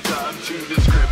'cause I'm too descriptive.